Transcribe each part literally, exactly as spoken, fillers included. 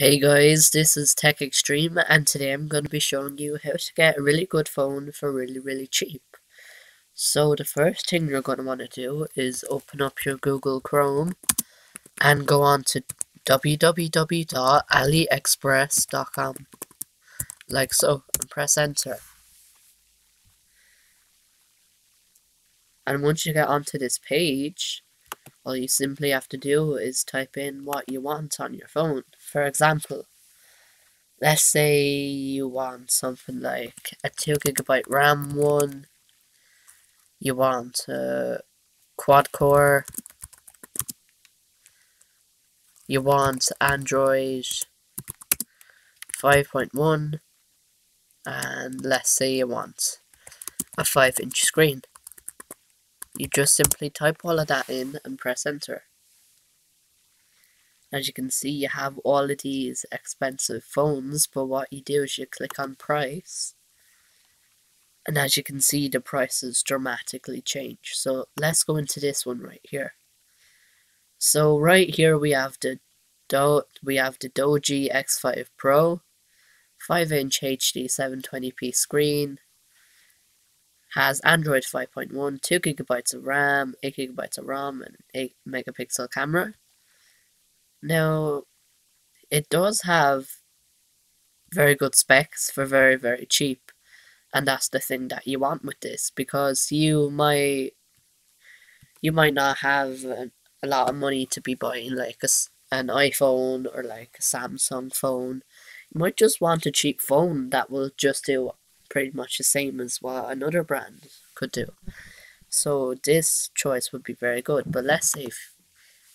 Hey guys, this is Tech Extreme, and today I'm going to be showing you how to get a really good phone for really really cheap. So the first thing you're going to want to do is open up your Google Chrome and go on to w w w dot aliexpress dot com like so and press enter. And once you get onto this page, all you simply have to do is type in what you want on your phone. For example, let's say you want something like a two gigabyte RAM one, you want a quad core, you want Android five point one, and let's say you want a five inch screen. You just simply type all of that in and press enter. As you can see, you have all of these expensive phones, but what you do is you click on price, and as you can see, the prices dramatically change. So let's go into this one right here. So right here we have the Do we have the Doji X five Pro, five inch H D seven twenty p screen. Has Android five point one, two gigabytes of RAM, eight gigabytes of ROM, and eight megapixel camera. Now, it does have very good specs for very, very cheap, and that's the thing that you want with this, because you might, you might not have a, a lot of money to be buying like a, an iPhone or like a Samsung phone. You might just want a cheap phone that will just do pretty much the same as what another brand could do. So this choice would be very good. But let's say if,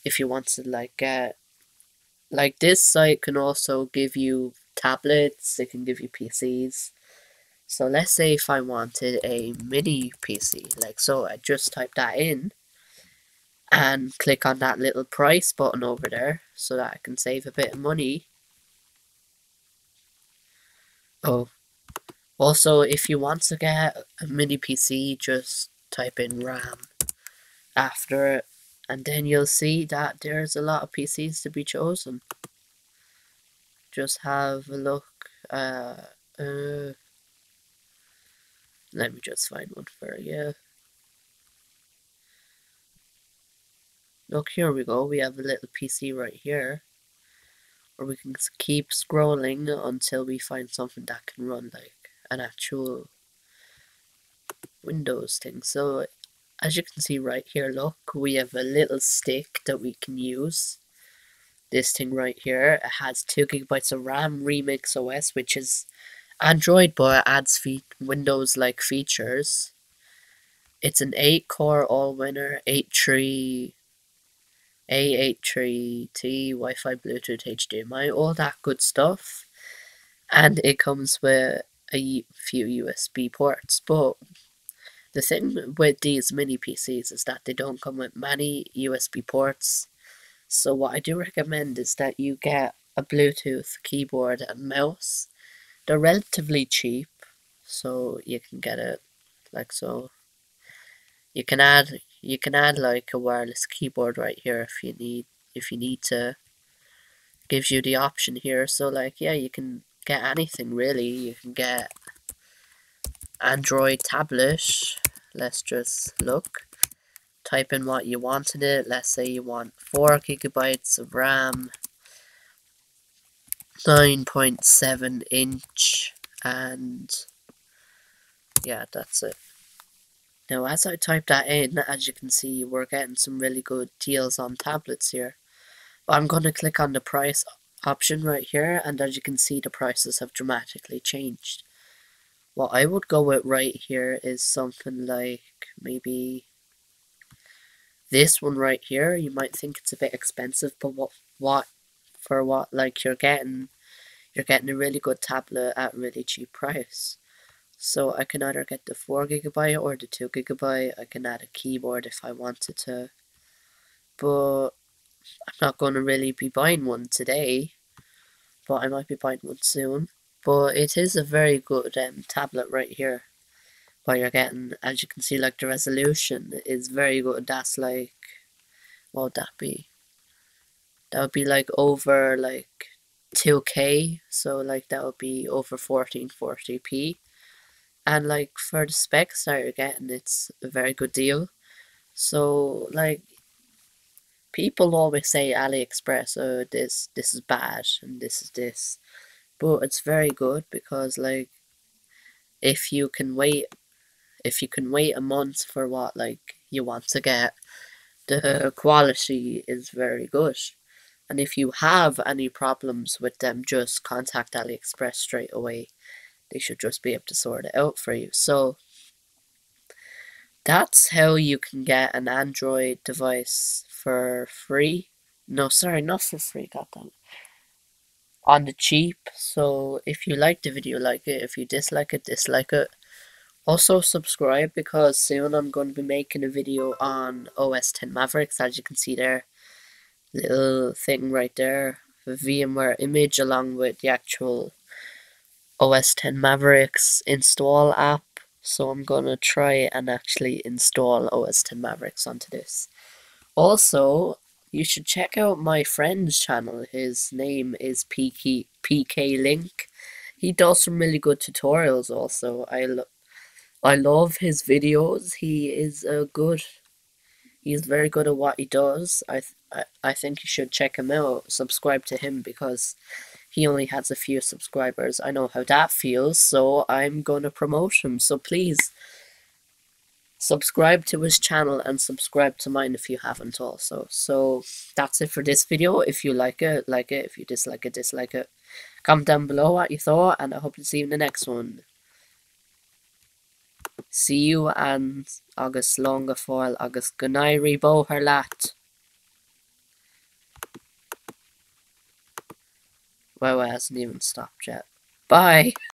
if you want to like get, like this site can also give you tablets, it can give you P Cs. So let's say if I wanted a mini P C, like so, I just type that in and click on that little price button over there so that I can save a bit of money. Oh. Also, if you want to get a mini P C, just type in RAM after it, and then you'll see that there's a lot of P Cs to be chosen. Just have a look. Uh, uh, let me just find one for you. Look, here we go. We have a little P C right here. Or we can keep scrolling until we find something that can run like an actual Windows thing. So as you can see right here, look, we have a little stick that we can use. This thing right here, it has two gigabytes of RAM, Remix O S, which is Android, but it adds fe Windows like features. It's an eight core Allwinner A eighty-three T, Wi-Fi, Bluetooth, H D M I, all that good stuff, and it comes with a few U S B ports. But the thing with these mini P Cs is that they don't come with many U S B ports, so what I do recommend is that you get a Bluetooth keyboard and mouse. They're relatively cheap, so you can get it like so. You can add you can add like a wireless keyboard right here if you need if you need to. Gives you the option here, so like yeah, you can get anything really. You can get Android tablet. Let's just look, type in what you want in it. Let's say you want four gigabytes of RAM, nine point seven inch, and yeah, that's it. Now as I type that in, as you can see, we're getting some really good deals on tablets here. But I'm going to click on the price option right here, and as you can see, the prices have dramatically changed. What I would go with right here is something like maybe this one right here. You might think it's a bit expensive, but what what for what like you're getting you're getting a really good tablet at a really cheap price. So I can either get the four gigabyte or the two gigabyte. I can add a keyboard if I wanted to, but I'm not going to really be buying one today, but I might be buying one soon. But it is a very good um, tablet right here. What you're getting, as you can see, like the resolution is very good. That's like, what would that be? That would be like over like two K, so like that would be over fourteen forty p, and like for the specs that you're getting, it's a very good deal. So like people always say AliExpress, oh this this is bad and this is this, but it's very good because like if you can wait if you can wait a month for what like you want to get, the quality is very good. And if you have any problems with them, just contact AliExpress straight away. They should just be able to sort it out for you. So that's how you can get an Android device for free. No, sorry, not for free, goddamn. On the cheap. So if you like the video, like it. If you dislike it, dislike it. Also subscribe, because soon I'm going to be making a video on O S ten Mavericks, as you can see there. Little thing right there, a VMware image along with the actual O S ten Mavericks install app. So I'm gonna try and actually install O S ten Mavericks onto this. Also, you should check out my friend's channel. His name is P K P K Link. He does some really good tutorials. Also, I lo I love his videos. He is a good. He's very good at what he does. I, th I I think you should check him out. Subscribe to him because he only has a few subscribers. I know how that feels, so I'm gonna promote him. So please subscribe to his channel and subscribe to mine if you haven't also. So that's it for this video. If you like it, like it. If you dislike it, dislike it. Comment down below what you thought, and I hope to see you in the next one. See you, and agus longa foil, agus gunai rebo her lat. Wow, it hasn't even stopped yet. Bye!